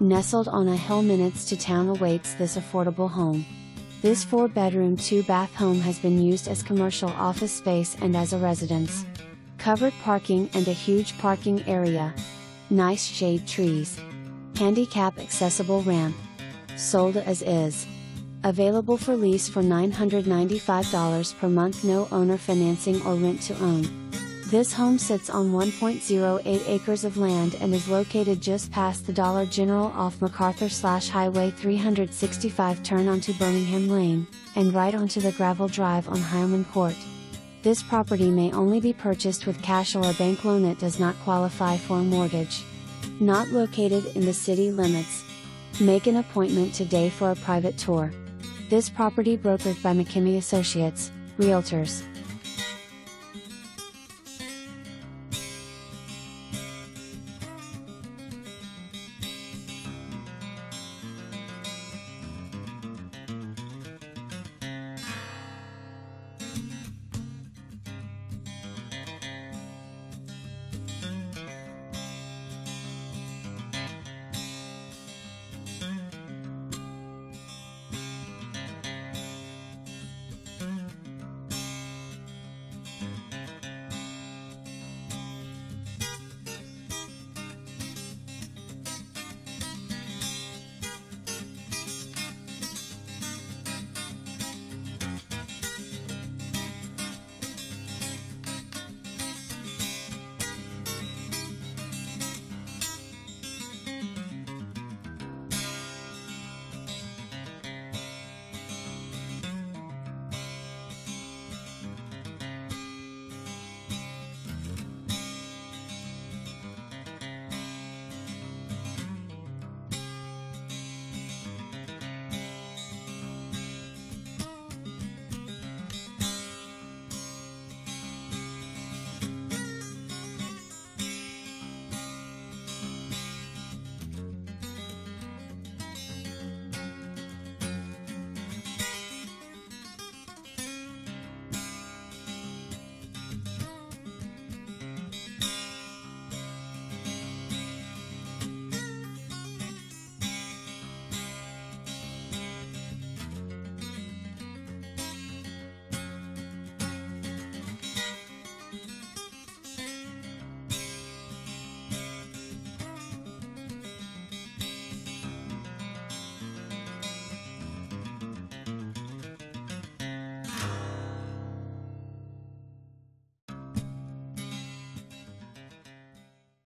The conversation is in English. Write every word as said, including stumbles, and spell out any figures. nestled on a hill minutes to town, awaits this affordable home. This four-bedroom, two-bath home has been used as commercial office space and as a residence. Covered parking and a huge parking area. Nice shade trees. Handicap accessible ramp. Sold as is. Available for lease for nine hundred ninety-five dollars per month, no owner financing or rent to own. This home sits on one point zero eight acres of land and is located just past the Dollar General off MacArthur slash Highway three sixty-five, turn onto Birmingham Lane, and right onto the gravel drive on Heilman Court. This property may only be purchased with cash or a bank loan. It does not qualify for a mortgage. Not located in the city limits. Make an appointment today for a private tour. This property brokered by McKimmey Associates, Realtors.